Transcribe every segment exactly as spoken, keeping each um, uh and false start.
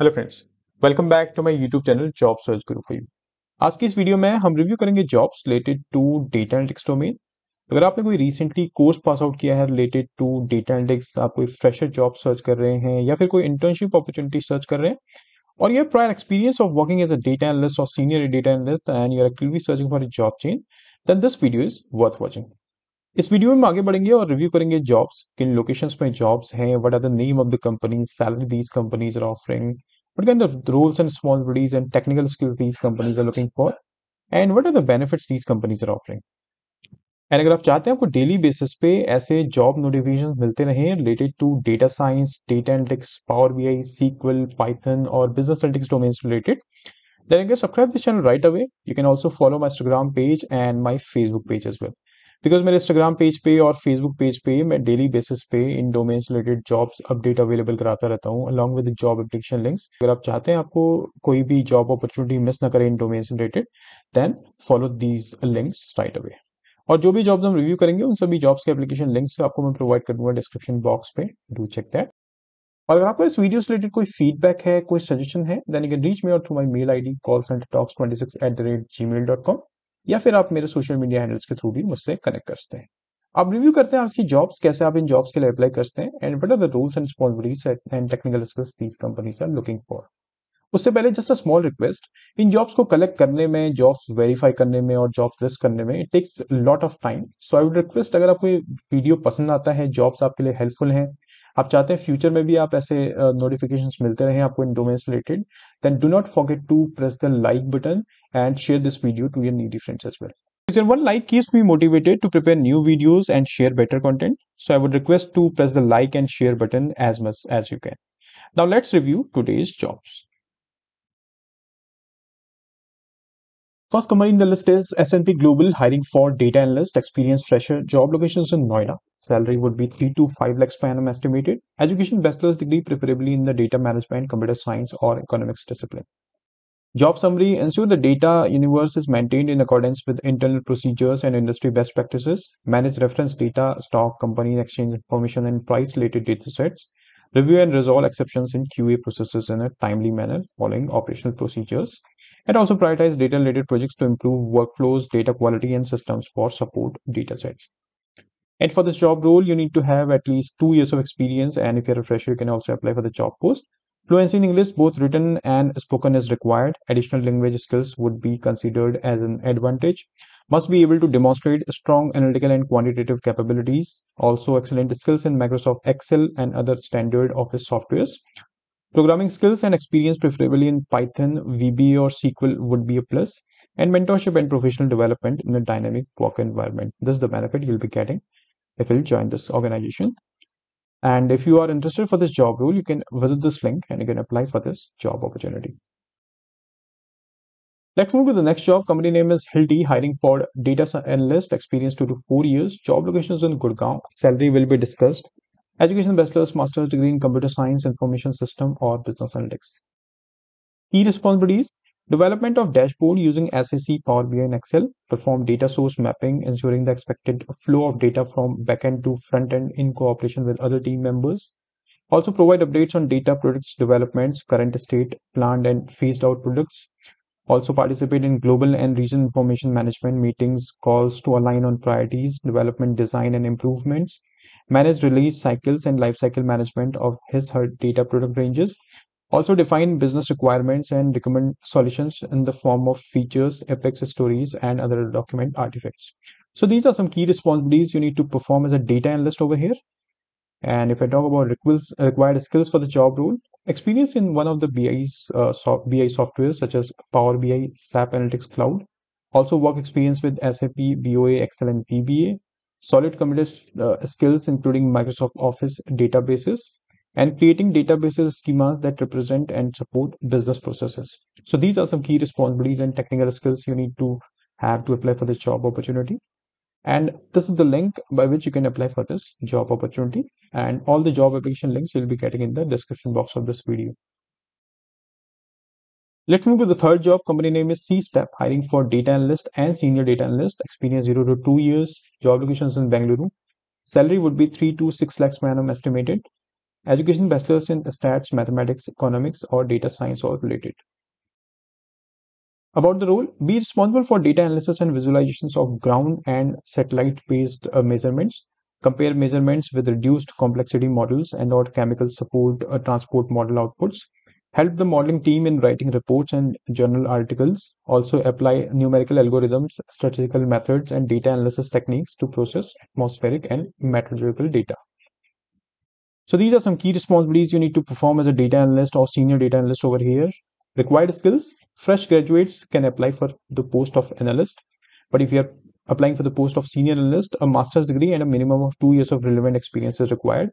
Hello friends, welcome back to my YouTube channel job search Guru for you. आज की इस video में हम रिव्यू करेंगे jobs related to data analytics domain. अगर आपने कोई रिसेंटली कोर्स पास आउट किया है रिलेटेड टू डेटा एनालिटिक्स, आप कोई फ्रेशर जॉब सर्च कर रहे हैं या फिर कोई इंटर्नशिप अपॉर्चुनिटी सर्च कर रहे हैं और you have prior experience of working as a data analyst और senior data analyst and you are actively searching for a job change, then this video is worth watching. इस video में आगे बढ़ेंगे और रिव्यू करेंगे जॉब्स, किन locations में jobs हैं, what are the name of the companies, salary these companies are offering, what kind of roles and responsibilities and technical skills these companies are looking for and what are the benefits these companies are offering. And अगर आप चाहते हैं आपको daily basis पे ऐसे job notification मिलते रहें related to data science, data analytics, power B I, SQL, Python और business analytics domains related, then you can subscribe this channel right away. You can also follow my Instagram page and my Facebook page as well, because मेरे Instagram page पे और Facebook page पे मैं daily basis पे इन domain related jobs update available कराता रहता हूँ along with job application links. अगर आप चाहते हैं आपको कोई भी जॉब अपॉर्चुनिटी मिस ना करें इन domain related, then follow these links right away. और जो भी जॉब्स हम रिव्यू करेंगे उन सभी जॉब्स के एप्लीकेशन लिंक्स आपको मैं प्रोवाइड कर दूंगा डिस्क्रिप्शन बॉक्स पे, डू चेक दैट। और अगर आपको इस वीडियो से रिलेटेड कोई फीडबैक है, कोई सजेशन है, then you can reach me out through my mail I D call centre talks twenty six at the rate G mail dot com या फिर आप मेरे सोशल मीडिया हैंडल्स के थ्रू भी मुझसे कनेक्ट कर सकते हैं। आप रिव्यू करते हैं आपकी जॉब्स, कैसे आप इन जॉब्स के लिए अप्लाई करते हैं and what are the rules and responsibilities and technical skills these companies are looking for. उससे पहले जस्ट अ स्मॉल रिक्वेस्ट, इन जॉब्स को कलेक्ट करने में, जॉब्स वेरीफाई करने में और जॉब्स लिस्ट करने में it takes lot of time, so I would request अगर आपको वीडियो पसंद आता है, जॉब्स आपके लिए हेल्पफुल हैं, आप चाहते हैं फ्यूचर में भी आप ऐसे नोटिफिकेशंस uh, मिलते रहे आपको इन domain related, then do not forget to press the like button and share this video to your needy friends as well. Because one like keeps me motivated to prepare new videos and share better content. So I would request to press the like and share button as much as you can. Now let's review today's jobs. First company in the list is S and P Global hiring for data analyst, experienced fresher, job locations in Noida. Salary would be three to five lakhs per annum estimated. Education bachelor's degree preferably in the data management, computer science or economics discipline. Job summary: ensure the data universe is maintained in accordance with internal procedures and industry best practices. Manage reference data, stock, company, exchange information, and price-related data sets. Review and resolve exceptions in Q A processes in a timely manner, following operational procedures. And also prioritize data-related projects to improve workflows, data quality, and systems for support data sets. And for this job role, you need to have at least two years of experience. And if you're a fresher, you can also apply for the job post. Fluency in English, both written and spoken, is required. Additional language skills would be considered as an advantage. Must be able to demonstrate strong analytical and quantitative capabilities. Also, excellent skills in Microsoft Excel and other standard office softwares. Programming skills and experience preferably in Python, V B A or S Q L would be a plus. And mentorship and professional development in a dynamic work environment. This is the benefit you'll be getting if you'll join this organization. And if you are interested for this job role, you can visit this link and you can apply for this job opportunity. Let's move to the next job. Company name is Hilti, hiring for data analyst, experience two to four years. Job locations in Gurgaon. Salary will be discussed. Education bachelor's, master's degree in computer science, information system, or business analytics. Key responsibilities: development of dashboard using S A C, Power B I, and Excel. Perform data source mapping, ensuring the expected flow of data from backend to front-end in cooperation with other team members. Also provide updates on data products developments, current state, planned and phased-out products. Also participate in global and regional information management meetings, calls to align on priorities, development, design, and improvements. Manage release cycles and lifecycle management of his/her data product ranges. Also define business requirements and recommend solutions in the form of features, epics, stories, and other document artifacts. So these are some key responsibilities you need to perform as a data analyst over here. And if I talk about required skills for the job role, experience in one of the B I softwares such as Power B I, S A P Analytics Cloud. Also work experience with S A P, B O A, Excel, and P B A. Solid computer uh, skills including Microsoft Office databases. And creating databases, schemas that represent and support business processes. So these are some key responsibilities and technical skills you need to have to apply for this job opportunity. And this is the link by which you can apply for this job opportunity. And all the job application links you'll be getting in the description box of this video. Let's move to the third job. Company name is C-STEP, hiring for data analyst and senior data analyst. Experience zero to two years. Job locations in Bengaluru. Salary would be three to six lakhs per annum estimated. Education bachelor's in stats, mathematics, economics, or data science or related. About the role, be responsible for data analysis and visualizations of ground and satellite-based uh, measurements. Compare measurements with reduced complexity models and or chemical support uh, transport model outputs. Help the modeling team in writing reports and journal articles. Also apply numerical algorithms, statistical methods, and data analysis techniques to process atmospheric and meteorological data. So these are some key responsibilities you need to perform as a data analyst or senior data analyst over here. Required skills. Fresh graduates can apply for the post of analyst. But if you are applying for the post of senior analyst, a master's degree and a minimum of two years of relevant experience is required.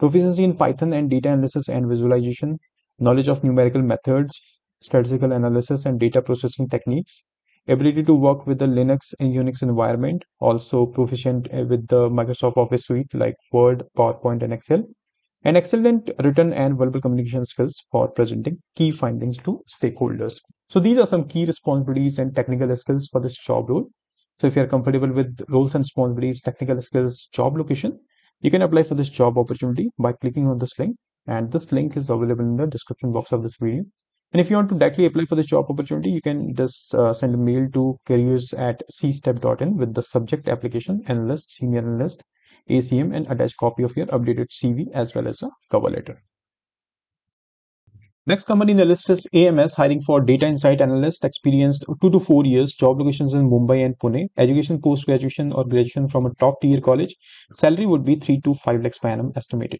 Proficiency in Python and data analysis and visualization. Knowledge of numerical methods, statistical analysis, and data processing techniques. Ability to work with the Linux and Unix environment. Also proficient with the Microsoft Office suite like Word, PowerPoint, and Excel. And excellent written and verbal communication skills for presenting key findings to stakeholders. So these are some key responsibilities and technical skills for this job role. So if you are comfortable with roles and responsibilities, technical skills, job location, you can apply for this job opportunity by clicking on this link. And this link is available in the description box of this video. And if you want to directly apply for this job opportunity, you can just uh, send a mail to careers at c step dot in with the subject application, analyst, senior analyst, A C M, and attach copy of your updated C V as well as a cover letter. Next company in the list is A M S, hiring for data insight analyst, experienced two to four years, job locations in Mumbai and Pune, education post-graduation or graduation from a top-tier college. Salary would be three to five lakhs per annum estimated.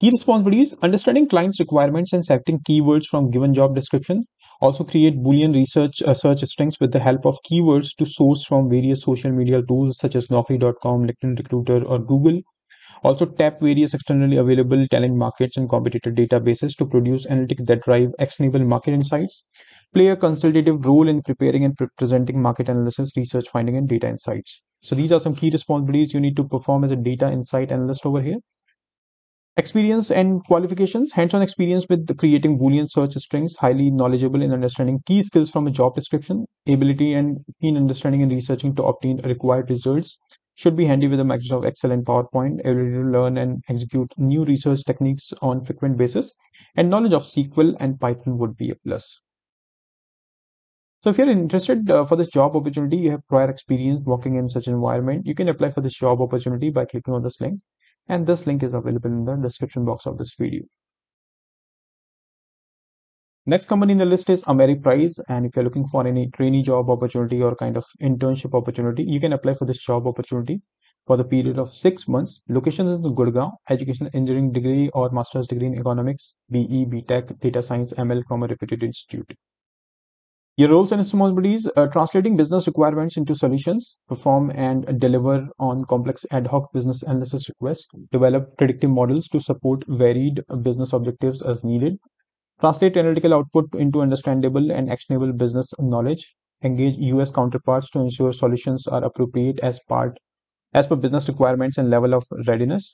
Key responsibilities, understanding clients' requirements and selecting keywords from given job description. Also create Boolean research uh, search strings with the help of keywords to source from various social media tools such as naukri dot com, LinkedIn Recruiter, or Google. Also tap various externally available talent markets and competitor databases to produce analytics that drive actionable market insights. Play a consultative role in preparing and pre presenting market analysis, research finding, and data insights. So these are some key responsibilities you need to perform as a data insight analyst over here. Experience and qualifications, hands-on experience with the creating Boolean search strings, highly knowledgeable in understanding key skills from a job description, ability and keen understanding and researching to obtain required results, should be handy with the Microsoft Excel and PowerPoint, ability to learn and execute new research techniques on frequent basis, and knowledge of S Q L and Python would be a plus. So if you're interested uh, for this job opportunity, you have prior experience working in such an environment, you can apply for this job opportunity by clicking on this link. And this link is available in the description box of this video. Next company in the list is Ameriprise. And if you're looking for any trainee job opportunity or kind of internship opportunity, you can apply for this job opportunity for the period of six months. Location is in Gurgaon, education engineering degree or master's degree in economics, B E, B Tech, data science, M L from a reputed institute. Your roles and responsibilities, uh, translating business requirements into solutions, perform and deliver on complex ad hoc business analysis requests, develop predictive models to support varied business objectives as needed, translate analytical output into understandable and actionable business knowledge, engage U S counterparts to ensure solutions are appropriate as part as per business requirements and level of readiness.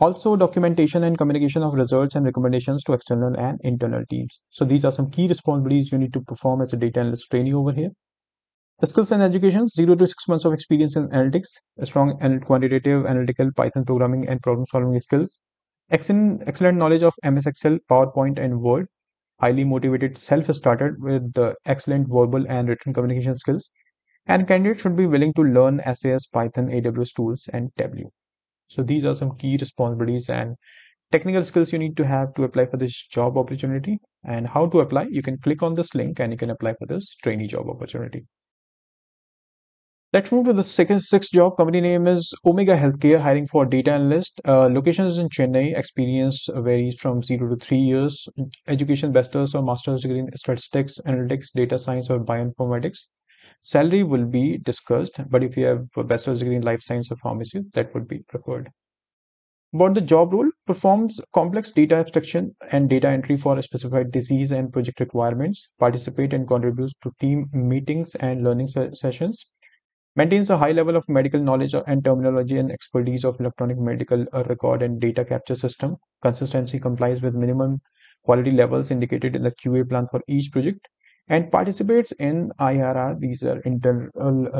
Also, documentation and communication of results and recommendations to external and internal teams. So these are some key responsibilities you need to perform as a data analyst trainee over here. The skills and education, zero to six months of experience in analytics, a strong and quantitative, analytical, Python programming and problem solving skills, excellent, excellent knowledge of M S Excel, PowerPoint and Word, highly motivated, self-started with the excellent verbal and written communication skills, and candidates should be willing to learn S A S, Python, A W S tools and Tableau. So these are some key responsibilities and technical skills you need to have to apply for this job opportunity. And how to apply, you can click on this link and you can apply for this trainee job opportunity. Let's move to the second sixth job. Company name is Omega Healthcare, hiring for data analyst. Uh, location is in Chennai. Experience varies from zero to three years. Education bachelor's or master's degree in statistics, analytics, data science or bioinformatics. Salary will be discussed, but if you have a bachelor's degree in life science or pharmacy, that would be preferred. About the job role, performs complex data abstraction and data entry for a specified disease and project requirements, participate and contributes to team meetings and learning sessions, maintains a high level of medical knowledge and terminology and expertise of electronic medical record and data capture system, consistency complies with minimum quality levels indicated in the Q A plan for each project, and participates in I R R, these are internal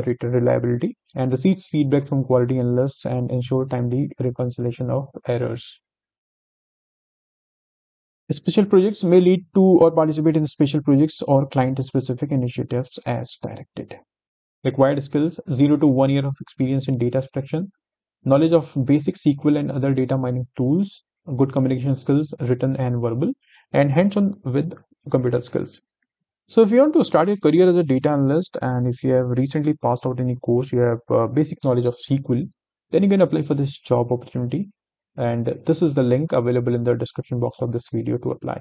rate reliability, and receives feedback from quality analysts and ensure timely reconciliation of errors. Special projects may lead to or participate in special projects or client-specific initiatives as directed. Required skills, zero to one year of experience in data extraction, knowledge of basic S Q L and other data mining tools, good communication skills, written and verbal, and hands-on with computer skills. So if you want to start your career as a data analyst and if you have recently passed out any course, you have uh, basic knowledge of S Q L, then you can apply for this job opportunity. And this is the link available in the description box of this video to apply.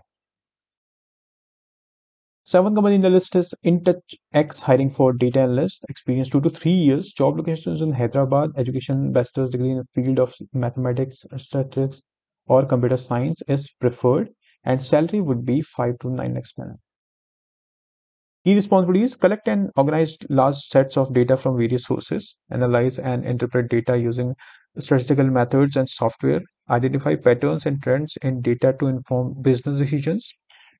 Seventh company in the list is InTouch X, hiring for data analyst, experience two to three years, job locations in Hyderabad, education, bachelor's degree in the field of mathematics, statistics, or computer science is preferred, and salary would be five to nine X minimum. Key responsibilities: collect and organize large sets of data from various sources, analyze and interpret data using statistical methods and software, identify patterns and trends in data to inform business decisions,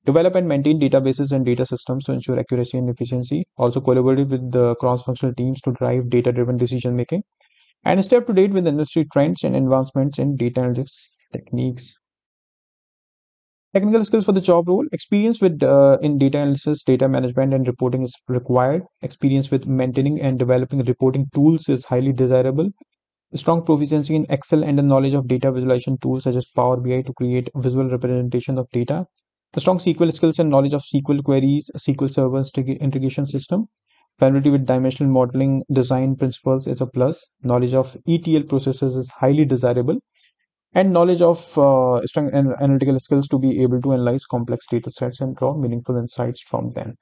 develop and maintain databases and data systems to ensure accuracy and efficiency, also collaborate with the cross-functional teams to drive data-driven decision-making, and stay up to date with industry trends and advancements in data analytics techniques. Technical skills for the job role: experience with uh, in data analysis, data management, and reporting is required. Experience with maintaining and developing reporting tools is highly desirable. Strong proficiency in Excel and the knowledge of data visualization tools such as Power B I to create visual representation of data. Strong S Q L skills and knowledge of S Q L queries, S Q L servers integration system. Familiarity with dimensional modeling design principles is a plus. Knowledge of E T L processes is highly desirable. And knowledge of uh, strong analytical skills to be able to analyze complex data sets and draw meaningful insights from them.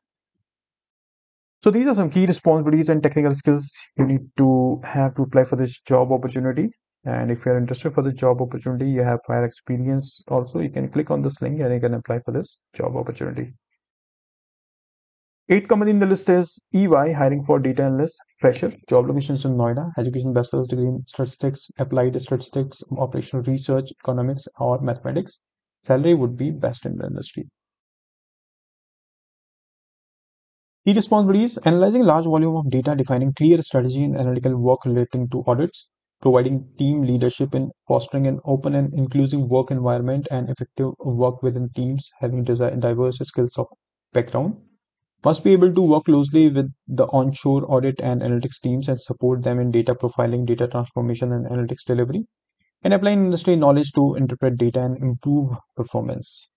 So these are some key responsibilities and technical skills you need to have to apply for this job opportunity. And if you're interested for the job opportunity, you have prior experience also, you can click on this link and you can apply for this job opportunity. Eighth company in the list is E Y, hiring for data analyst, fresher, job locations in Noida, education, bachelor's degree in statistics, applied statistics, operational research, economics or mathematics. Salary would be best in the industry. Key responsibilities: analyzing large volume of data, defining clear strategy and analytical work relating to audits, providing team leadership in fostering an open and inclusive work environment and effective work within teams, having diverse skills of background. Must be able to work closely with the onshore audit and analytics teams and support them in data profiling, data transformation, and analytics delivery, and applying industry knowledge to interpret data and improve performance.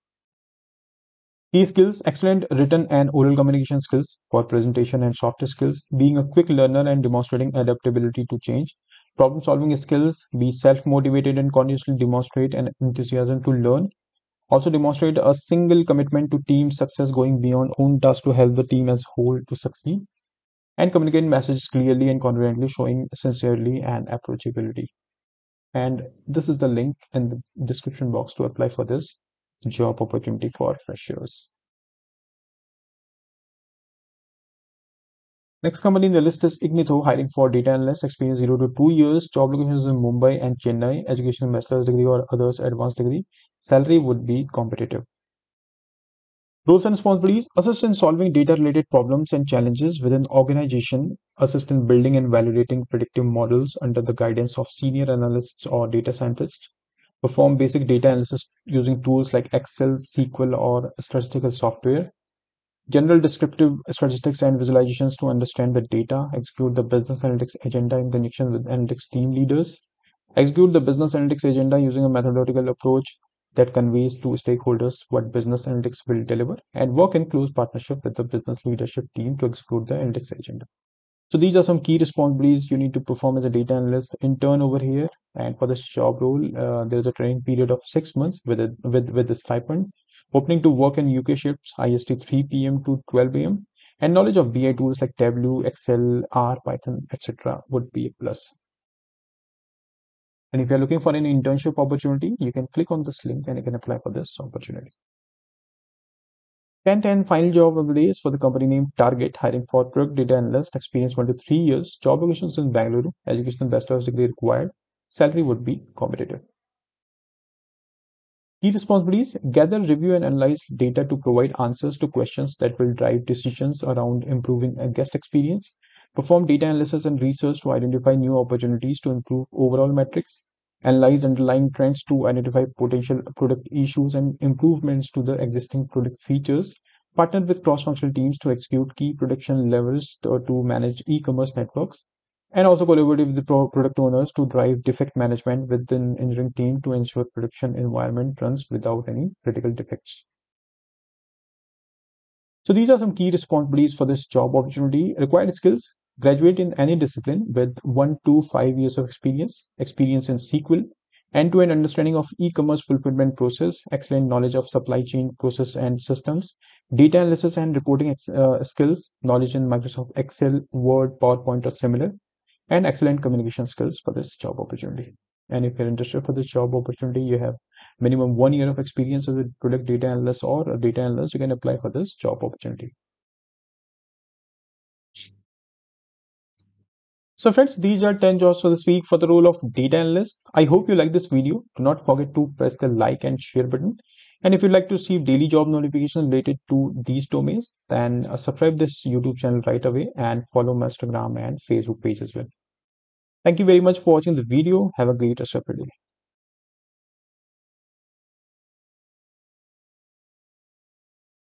Key skills: excellent written and oral communication skills for presentation and soft skills, being a quick learner and demonstrating adaptability to change, problem-solving skills, be self-motivated and continuously demonstrate an enthusiasm to learn. Also demonstrate a single commitment to team success, going beyond own tasks to help the team as a whole to succeed, and communicate messages clearly and confidently, showing sincerity and approachability. And this is the link in the description box to apply for this job opportunity for freshers. Next company in the list is Ignitho, hiring for data analyst, experience zero to two years, job locations in Mumbai and Chennai, education, bachelor's degree or others, advanced degree. Salary would be competitive. Roles and responsibilities: assist in solving data-related problems and challenges within organization, assist in building and validating predictive models under the guidance of senior analysts or data scientists, perform basic data analysis using tools like Excel, S Q L, or statistical software, general descriptive statistics and visualizations to understand the data, execute the business analytics agenda in connection with analytics team leaders, execute the business analytics agenda using a methodological approach that conveys to stakeholders what business analytics will deliver, and work in close partnership with the business leadership team to execute the analytics agenda. So these are some key responsibilities you need to perform as a data analyst intern over here. And for this job role, uh, there's a training period of six months with a, with with the stipend. Opening to work in U K shifts, I S T three P M to twelve A M, and knowledge of B I tools like Tableau, Excel, R, Python, et cetera would be a plus. And if you're looking for an internship opportunity, you can click on this link and you can apply for this opportunity. tenth and final job of the day is for the company named Target, hiring for product data analyst, experience one to three years, job locations in Bangalore, education, bachelor's degree required, salary would be competitive. Key responsibilities: gather, review, and analyze data to provide answers to questions that will drive decisions around improving a guest experience, perform data analysis and research to identify new opportunities to improve overall metrics, analyze underlying trends to identify potential product issues and improvements to the existing product features, partner with cross-functional teams to execute key production levels to, to manage e-commerce networks, and also collaborate with the product owners to drive defect management with an engineering team to ensure production environment runs without any critical defects. So these are some key responsibilities for this job opportunity. Required skills: graduate in any discipline with one to five years of experience, experience in S Q L, end-to-end understanding of e-commerce fulfillment process, excellent knowledge of supply chain process and systems, data analysis and reporting uh, skills, knowledge in Microsoft Excel, Word, PowerPoint or similar, and excellent communication skills for this job opportunity. And if you're interested for this job opportunity, you have minimum one year of experience as a product data analyst or a data analyst, you can apply for this job opportunity. So friends, these are ten jobs for this week for the role of data analyst. I hope you like this video. Do not forget to press the like and share button. And if you'd like to receive daily job notifications related to these domains, then subscribe this YouTube channel right away and follow my Instagram and Facebook page as well. Thank you very much for watching the video. Have a great rest of your day.